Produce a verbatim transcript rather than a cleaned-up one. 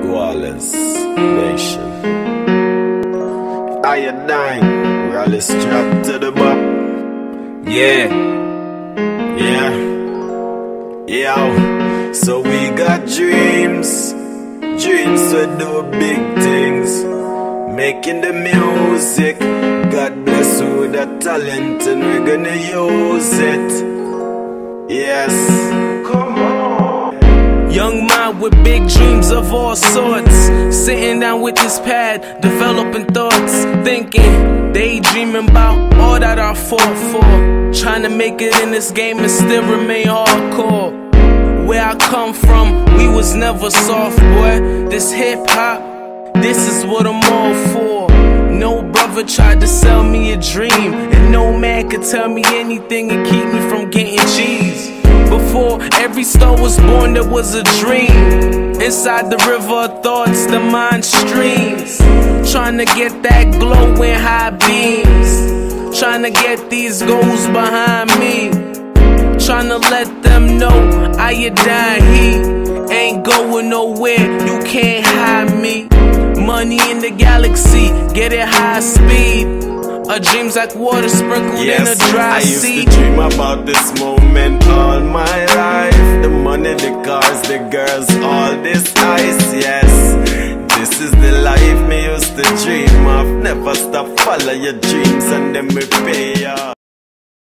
Goalens Nation. Iodyne, rally strap to the map. Yeah, yeah, yeah. So we got dreams, dreams to do big things, making the music. God bless you with the talent, and we're gonna use it. Yes, come on. Young mind with big dreams of all sorts, sitting down with this pad, developing thoughts, thinking, daydreaming about all that I fought for, trying to make it in this game and still remain hardcore. Where I come from, we was never soft, boy. This hip hop, this is what I'm all for. No brother tried to sell me a dream, and no man could tell me anything and keep me from getting cheese. Before every star was born, there was a dream. Inside the river of thoughts, the mind streams, trying to get that glow in high beams, trying to get these goals behind me, trying to let them know Iodyne heat ain't going nowhere, you can't hide me. Money in the galaxy, get it high speed. Our dreams like water sprinkled yes, in a dry sea. I used to dream about this moment all my life. The money, the cars, the girls, all this ice, yes. This is the life me used to dream of. Never stop, follow your dreams and then we pay off.